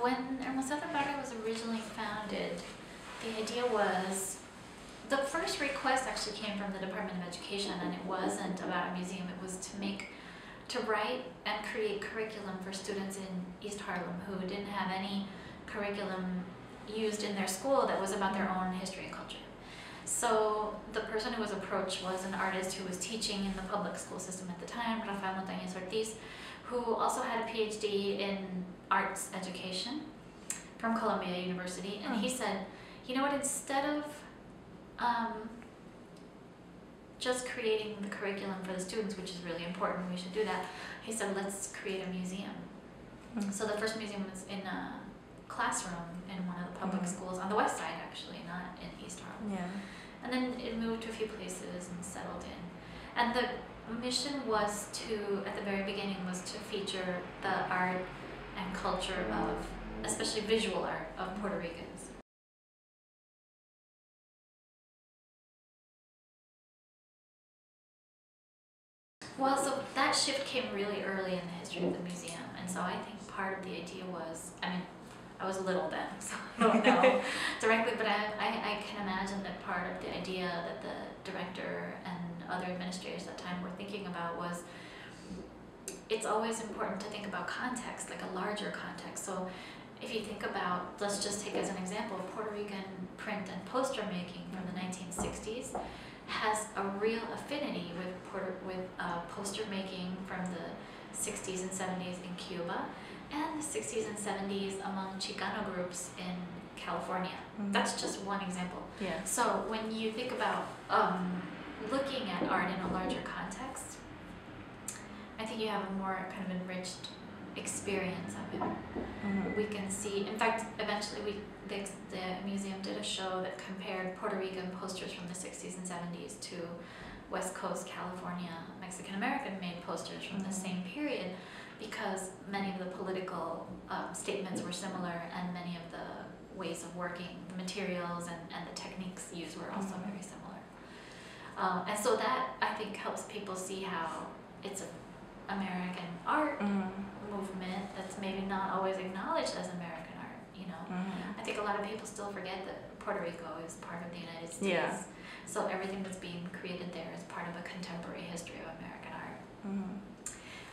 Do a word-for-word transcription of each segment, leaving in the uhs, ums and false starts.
When El Museo del Barrio was originally founded, the idea was, the first request actually came from the Department of Education, and it wasn't about a museum, it was to make, to write and create curriculum for students in East Harlem who didn't have any curriculum used in their school that was about their own history and culture. So the person who was approached was an artist who was teaching in the public school system at the time, Rafael Montañez Ortiz, who also had a P H D in arts education from Columbia University. And he said, you know what, instead of um, just creating the curriculum for the students, which is really important, we should do that, he said, let's create a museum. Mm-hmm. So the first museum was in a classroom in one of the public mm-hmm. schools on the west side, actually, not in East Harlem. Yeah. And then it moved to a few places and settled in. And the mission was to, at the very beginning, was to feature the art and culture of, especially visual art, of Puerto Ricans. Well, so that shift came really early in the history of the museum, and so I think part of the idea was, I mean, I was little then, so I don't know directly, but I, I, I can imagine that part of the idea that the director and other administrators at the time were thinking about was, it's always important to think about context, like a larger context. So if you think about, let's just take as an example, Puerto Rican print and poster making from the nineteen sixties has a real affinity with, Puerto, with uh, poster making from the sixties and seventies in Cuba, and the sixties and seventies among Chicano groups in California. Mm-hmm. That's just one example. Yeah. So when you think about um, looking at art in a larger context, I think you have a more kind of enriched experience of it. Mm-hmm. We can see, in fact, eventually we the, the museum did a show that compared Puerto Rican posters from the sixties and seventies to West Coast, California, Mexican-American made posters from mm-hmm. the same period, because many of the political um, statements were similar, and many of the ways of working, the materials and, and the techniques used were also mm-hmm. very similar. Um, and so that, I think, helps people see how it's a American art mm-hmm. movement that's maybe not always acknowledged as American art, you know. Mm-hmm. I think a lot of people still forget that Puerto Rico is part of the United States. Yeah. So everything that's being created there is part of a contemporary history of American art. Mm-hmm.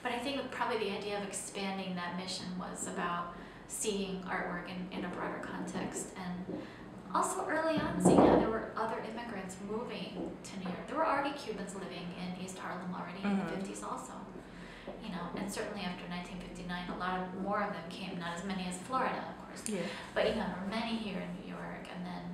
But I think probably the idea of expanding that mission was about seeing artwork in, in a broader context, and also early on seeing how there were other immigrants moving to New York. There were already Cubans living in East Harlem already mm-hmm. in the fifties also. You know, and certainly after nineteen fifty-nine, a lot of, more of them came, not as many as Florida, of course, yeah. but you know, there were many here in New York, and then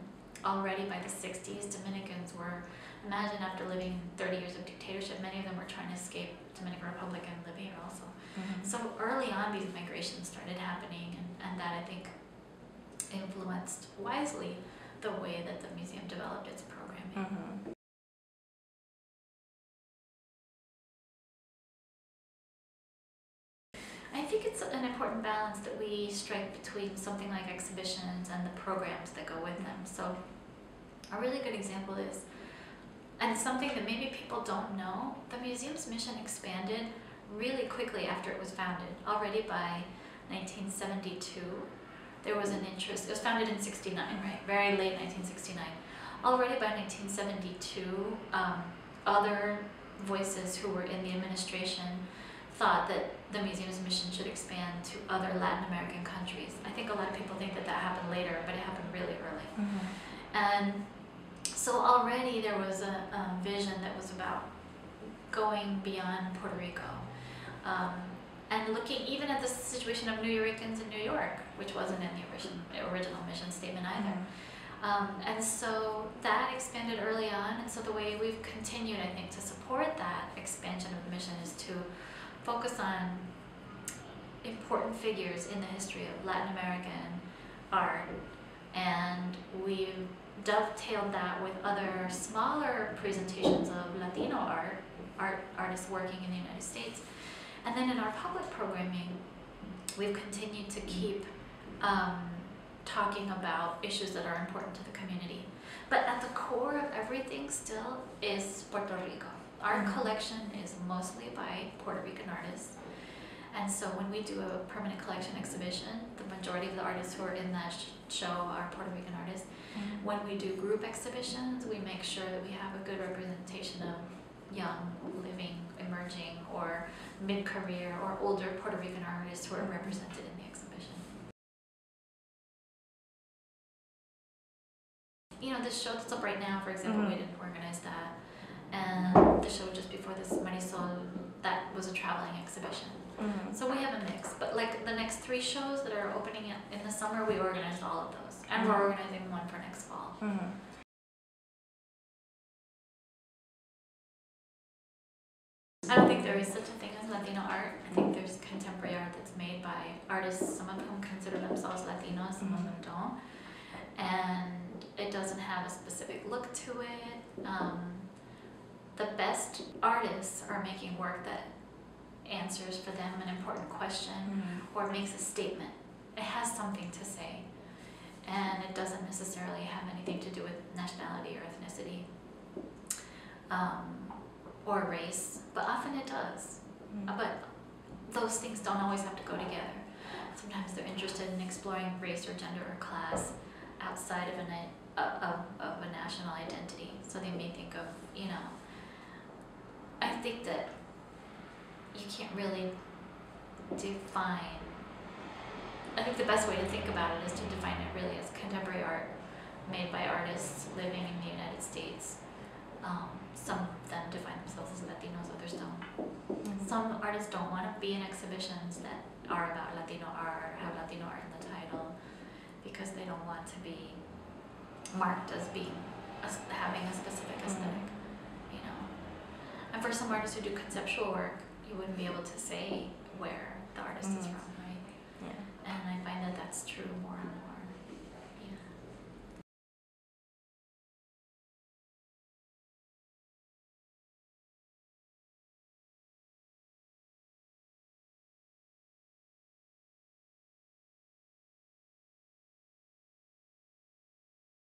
already by the sixties, Dominicans were, imagine after living thirty years of dictatorship, many of them were trying to escape Dominican Republic and live here also. Mm-hmm. So early on, these migrations started happening, and, and that, I think, influenced wisely the way that the museum developed its programming. Mm-hmm. I think it's an important balance that we strike between something like exhibitions and the programs that go with them. So a really good example is, and it's something that maybe people don't know, the museum's mission expanded really quickly after it was founded. Already by nineteen seventy-two, there was an interest, it was founded in sixty-nine, right? Very late nineteen sixty-nine. Already by nineteen seventy-two, um, other voices who were in the administration thought that the museum's mission should expand to other Latin American countries. I think a lot of people think that that happened later, but it happened really early. Mm-hmm. And so already there was a, a vision that was about going beyond Puerto Rico, um, and looking even at the situation of New Yorkers in New York, which wasn't in the origin, original mission statement either. Mm-hmm. um, and so that expanded early on, and so the way we've continued, I think, to support that expansion of the mission is to focus on important figures in the history of Latin American art, and we dovetailed that with other smaller presentations of Latino art, art artists working in the United States. And then in our public programming, we've continued to keep um, talking about issues that are important to the community. But at the core of everything still is Puerto Rico. Our collection is mostly by Puerto Rican artists, and so when we do a permanent collection exhibition, the the majority of the artists who are in that show are Puerto Rican artists. Mm-hmm. When we do group exhibitions, we make sure that we have a good representation of young, living, emerging, or mid-career, or older Puerto Rican artists who are represented in the exhibition. You know, this show that's up right now, for example, mm-hmm. we didn't organize that. And the show just before this, Marisol, that was a traveling exhibition. Mm-hmm. So we have a mix, but like the next three shows that are opening in the summer, we organized all of those, and mm-hmm. we're organizing one for next fall. Mm-hmm. I don't think there is such a thing as Latino art. I think there's contemporary art that's made by artists, some of whom consider themselves Latinos, some mm-hmm. of them don't. And it doesn't have a specific look to it. Um, the best artists are making work that answers for them an important question mm-hmm. or makes a statement. It has something to say, and it doesn't necessarily have anything to do with nationality or ethnicity um, or race, but often it does. Mm-hmm. But those things don't always have to go together. Sometimes they're interested in exploring race or gender or class outside of a, of, of a national identity. So they may think of, you know, I think that you can't really define, I think the best way to think about it is to define it really as contemporary art made by artists living in the United States. Um, some of them define themselves as Latinos, others don't. Mm-hmm. Some artists don't want to be in exhibitions that are about Latino art or have Latino art in the title because they don't want to be marked as being, as having a specific mm-hmm. aesthetic, you know. And for some artists who do conceptual work, you wouldn't be able to say where the artist mm-hmm. is from, right? Yeah. And I find that that's true